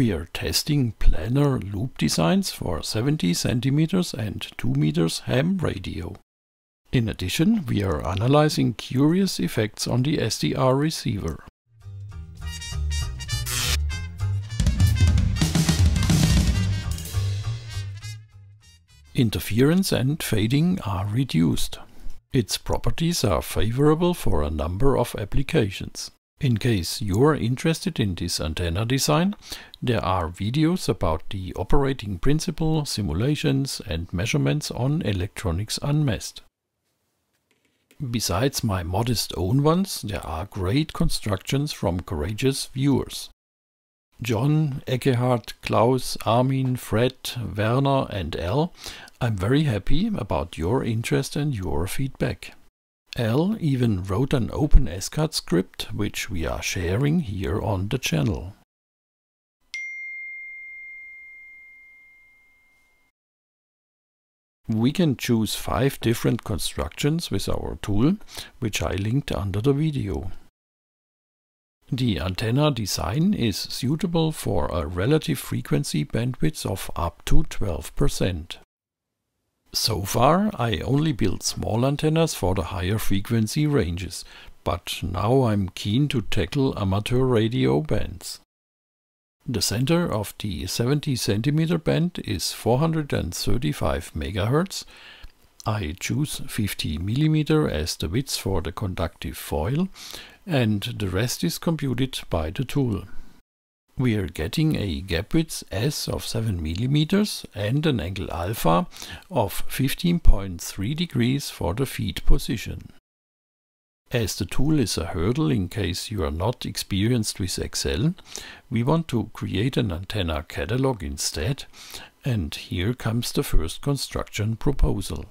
We are testing planar loop designs for 70 cm and 2 m ham radio. In addition, we are analyzing curious effects on the SDR receiver. Interference and fading are reduced. Its properties are favorable for a number of applications. In case you are interested in this antenna design, there are videos about the operating principle, simulations and measurements on Electronics Unmessed. Besides my modest own ones, there are great constructions from courageous viewers. John, Eckehard, Klaus, Armin, Fred, Werner and Al, I'm very happy about your interest and your feedback. Al even wrote an OpenSCAD script, which we are sharing here on the channel. We can choose 5 different constructions with our tool, which I linked under the video. The antenna design is suitable for a relative frequency bandwidth of up to 12%. So far I only built small antennas for the higher frequency ranges, but now I'm keen to tackle amateur radio bands. The center of the 70 cm band is 435 MHz. I choose 50 mm as the width for the conductive foil, and the rest is computed by the tool. We are getting a gap width S of 7 mm and an angle alpha of 15.3 degrees for the feed position. As the tool is a hurdle in case you are not experienced with Excel, we want to create an antenna catalog instead, and here comes the first construction proposal.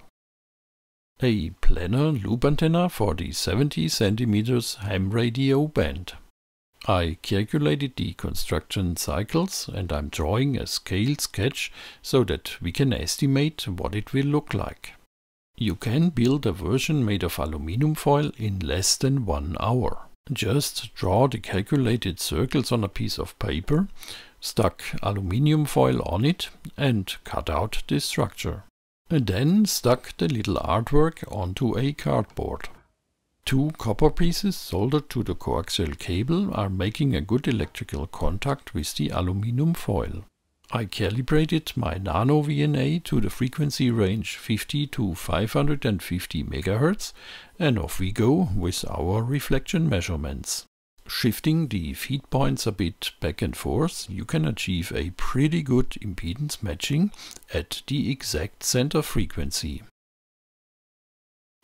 A planar loop antenna for the 70 cm ham radio band. I calculated the construction cycles and I'm drawing a scale sketch so that we can estimate what it will look like. You can build a version made of aluminum foil in less than 1 hour. Just draw the calculated circles on a piece of paper, stuck aluminum foil on it and cut out the structure. Then stuck the little artwork onto a cardboard. 2 copper pieces soldered to the coaxial cable are making a good electrical contact with the aluminum foil. I calibrated my Nano VNA to the frequency range 50 to 550 MHz, and off we go with our reflection measurements. Shifting the feed points a bit back and forth, you can achieve a pretty good impedance matching at the exact center frequency.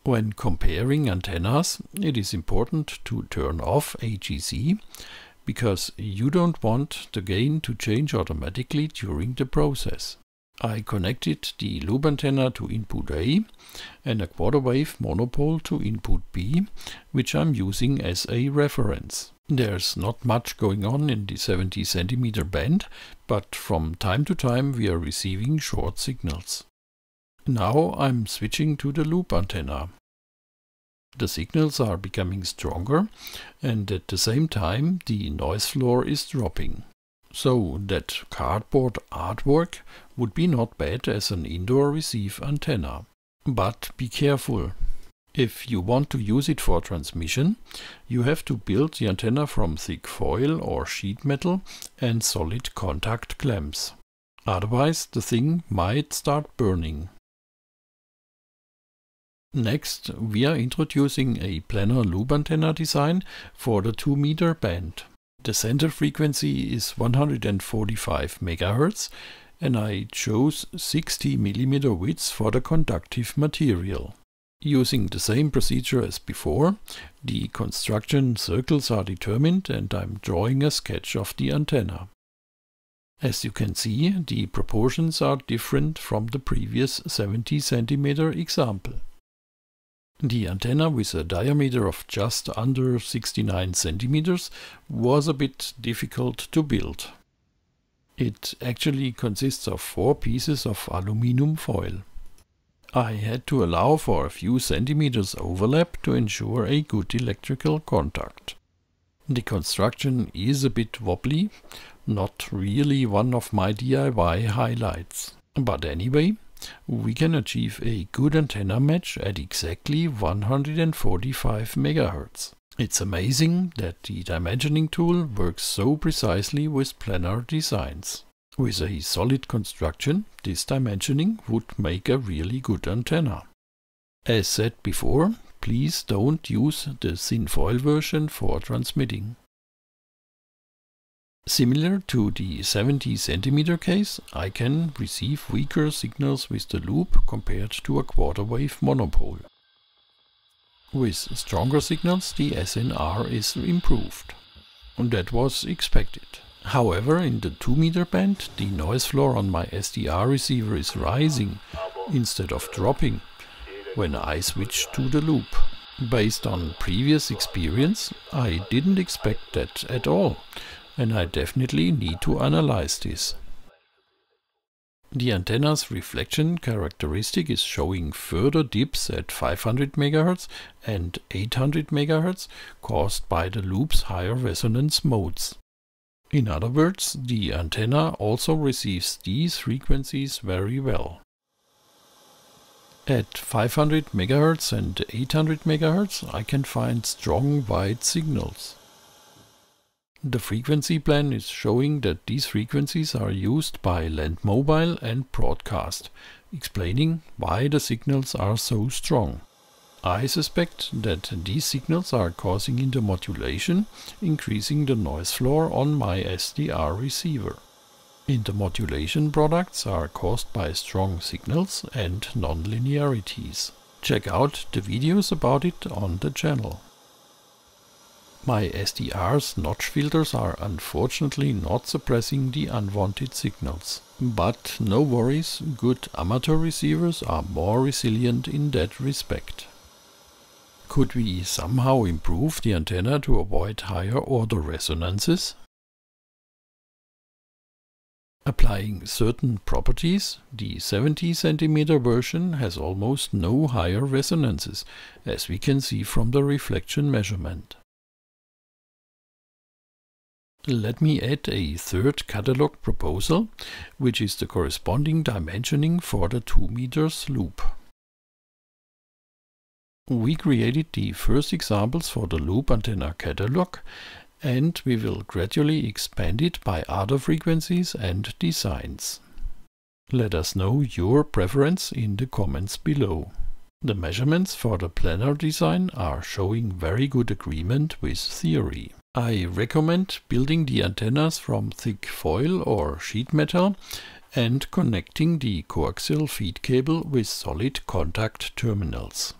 When comparing antennas, it is important to turn off AGC, because you don't want the gain to change automatically during the process. I connected the loop antenna to input A and a quarter wave monopole to input B, which I'm using as a reference. There's not much going on in the 70 cm band, but from time to time we are receiving short signals. Now I'm switching to the loop antenna. The signals are becoming stronger, and at the same time the noise floor is dropping. So that cardboard artwork would be not bad as an indoor receive antenna. But be careful. If you want to use it for transmission, you have to build the antenna from thick foil or sheet metal and solid contact clamps. Otherwise the thing might start burning. Next, we are introducing a planar loop antenna design for the 2 meter band. The center frequency is 145 MHz and I chose 60 mm width for the conductive material. Using the same procedure as before, the construction circles are determined and I'm drawing a sketch of the antenna. As you can see, the proportions are different from the previous 70 cm example. The antenna with a diameter of just under 69 cm was a bit difficult to build. It actually consists of 4 pieces of aluminum foil. I had to allow for a few centimeters overlap to ensure a good electrical contact. The construction is a bit wobbly, not really one of my DIY highlights. But anyway, we can achieve a good antenna match at exactly 145 MHz. It's amazing that the dimensioning tool works so precisely with planar designs. With a solid construction, this dimensioning would make a really good antenna. As said before, please don't use the thin foil version for transmitting. Similar to the 70 cm case, I can receive weaker signals with the loop compared to a quarter wave monopole. With stronger signals, the SNR is improved. And that was expected. However, in the 2 meter band, the noise floor on my SDR receiver is rising instead of dropping when I switch to the loop. Based on previous experience, I didn't expect that at all, and I definitely need to analyze this. The antenna's reflection characteristic is showing further dips at 500 MHz and 800 MHz caused by the loop's higher resonance modes. In other words, the antenna also receives these frequencies very well. At 500 MHz and 800 MHz I can find strong wide signals. The frequency plan is showing that these frequencies are used by Land Mobile and Broadcast, explaining why the signals are so strong. I suspect that these signals are causing intermodulation, increasing the noise floor on my SDR receiver. Intermodulation products are caused by strong signals and nonlinearities. Check out the videos about it on the channel. My SDR's notch filters are unfortunately not suppressing the unwanted signals. But no worries, good amateur receivers are more resilient in that respect. Could we somehow improve the antenna to avoid higher order resonances? Applying certain properties, the 70 cm version has almost no higher resonances, as we can see from the reflection measurement. Let me add a third catalog proposal, which is the corresponding dimensioning for the 2 meters loop. We created the first examples for the loop antenna catalog, and we will gradually expand it by other frequencies and designs. Let us know your preference in the comments below. The measurements for the planar design are showing very good agreement with theory. I recommend building the antennas from thick foil or sheet metal and connecting the coaxial feed cable with solid contact terminals.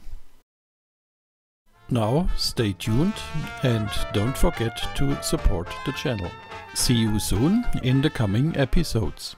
Now stay tuned and don't forget to support the channel. See you soon in the coming episodes.